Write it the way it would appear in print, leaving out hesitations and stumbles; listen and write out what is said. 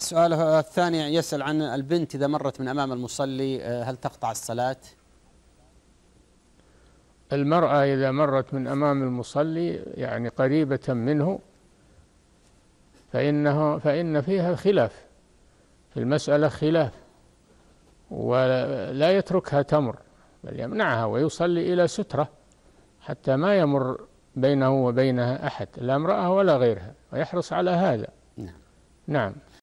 السؤال الثاني يسأل عن البنت إذا مرت من أمام المصلي هل تقطع الصلاة؟ المرأة إذا مرت من أمام المصلي يعني قريبة منه فإن فيها خلاف في المسألة، خلاف، ولا يتركها تمر بل يمنعها ويصلي إلى سترة حتى ما يمر بينه وبينها أحد، لا امرأة ولا غيرها، ويحرص على هذا. نعم.